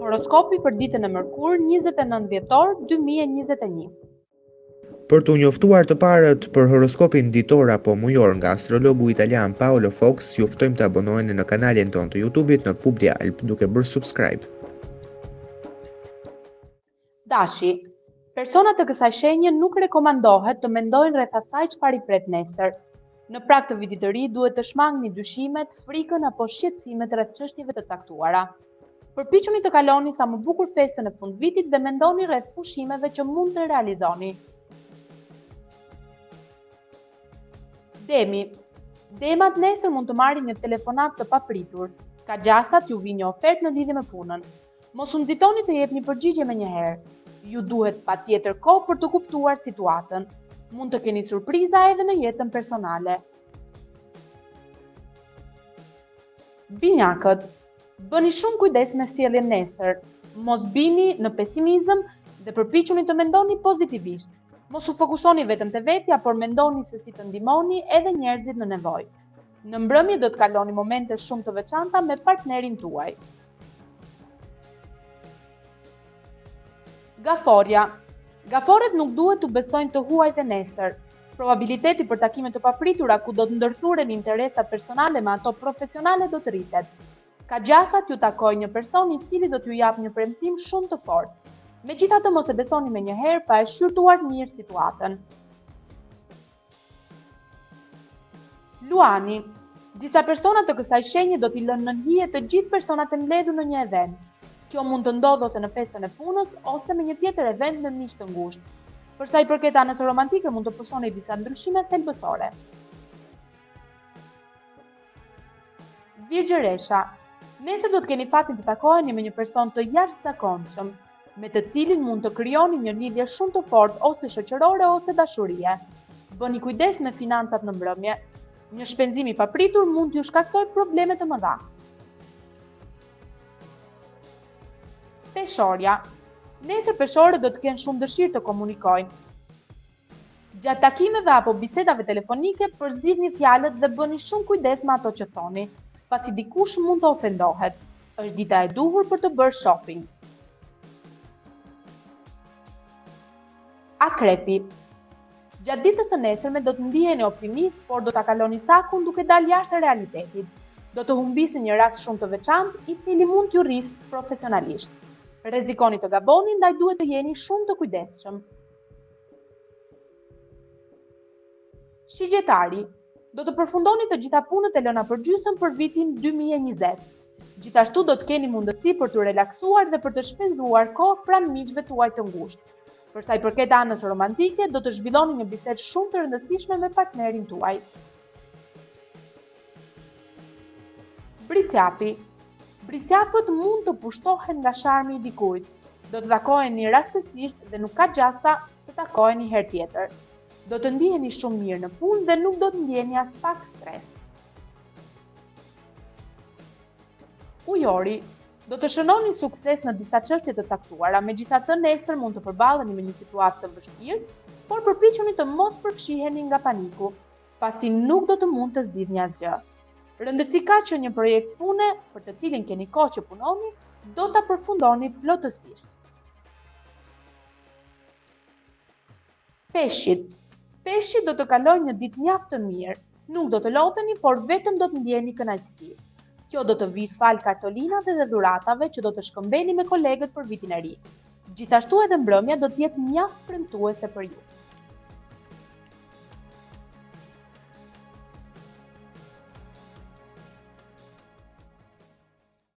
Horoskopi për ditën e mërkur, 29 dhjetor 2021. Për t'u njoftuar të parët për horoskopin ditor apo mujor nga astrologu italian Paolo Fox, ju ftojmë të abonoheni në kanalin ton të YouTube-it në PubliAlb duke bërë subscribe. Dashi, personat të kësaj shenje nuk rekomandohet të mendojnë rreth asaj çfarë i pret nesër. Në prag të vitit të ri duhet të shmangni dyshimet, frikën apo shqetësimet rreth çështjeve të caktuara. Përpiquni të kaloni sa më bukur festën e fundvitit dhe mendoni rreth pushimeve që mund të realizoni. Demi. Demat nesër mund të marrin një telefonat të papritur. Ka gjastat ju vi një ofertë në lidhje me punën. Mos u nxitoni të jepni përgjigje menjëherë. Ju duhet patjetër kohë për të kuptuar situatën. Mund të keni surpriza edhe në jetën personale. Binjakët. Bëni shumë kujdes me sjelljen nesër. Mos bini në pesimizëm dhe përpiquni të mendoni pozitivisht. Mos u fokusoni vetëm te vetja, por mendoni se si të ndihmoni edhe njerëzit në nevojë. Në mbrëmje do të kaloni momente shumë të veçanta me partnerin tuaj. Gaforja. Gaforët nuk duhet të besojnë të huajtë nesër. Probabiliteti për takime të papritura ku do të ndërthuren interesat personale me ato profesionale do të rritet. Ka gjasat ju takoj një person i cili do t'ju jap një premtim shumë të fortë. Megjithatë mos e besoni menjëherë pa e shqyrtuar mirë situatën. Luani. Disa persona të kësaj shenje do t'i lënë në hije të gjithë personat e mbledhur në një event. Kjo mund të ndodhë ose në festën e punës ose me një tjetër event me miq të ngushtë. Për sa i përket anës romantike mund të përsoni disa ndryshime thelbësore. Virgjëresha. Nesër do të keni fatin të takoheni me një person të jashtëzakonshëm, me të cilin mund të krijoni një lidhje shumë të fortë ose shoqërore ose dashurie. Bëni kujdes me financat në mbrëmje. Një shpenzim i papritur mund t'ju shkaktojë probleme të mëdha. Peshorja. Nesër peshorët do të kenë shumë dëshirë të komunikojnë. Gjatë takimeve apo bisedave telefonike përzidhni fjalët dhe bëni shumë kujdes me ato që thoni. Pasi dikush mund të ofendohet. Është dita e duhur për të bërë shopping. Akrepi. Gjatë ditës së nesërme do të ndiheni optimist, por do ta kaloni cakun duke dalë jashtë realitetit. Do të humbisni një rast shumë të veçantë, i cili mund t'ju rrisë profesionalisht. Rrezikoni të gaboni, ndaj duhet të jeni shumë të kujdesshëm. Shigjetari. Do të përfundoni të gjitha punët e lëna për gjysmë për vitin 2020. Gjithashtu do të keni mundësi për të relaksuar dhe për të shpenzuar kohë pranë miqve tuaj të ngushtë. Për sa i përket anës romantike, do të zhvilloni një bisedë shumë të rëndësishme me partnerin tuaj. Bricjapi. Bricjapët mund të pushtohen nga sharmi i dikujt. Do të takoheni rastësisht dhe nuk ka gjasa të takoheni herë tjetër. Do të ndiheni shumë mirë në punë dhe nuk do të ndjeni as pak stres. Ujori, do të shënoni sukses në disa çështje të caktuara, megjithatë nesër mund të përballeni me një situatë të vështirë, por përpiquni të mos përfshiheni nga paniku, pasi nuk do të mund të zgjidhni asgjë. Rëndësi ka që një projekt pune për të cilin keni kohë që punoni, do ta përfundoni plotësisht. Peshqit. Peshqit do të kalojnë një ditë mjaft të mirë, nuk do të loteni, por vetëm do të ndjeni kënaqësi. Kjo do të vijë fal kartolinave dhe dhuratave që do të shkëmbeni me kolegët për vitin e ri. Gjithashtu edhe mbrëmja do të jetë mjaft premtuese për ju.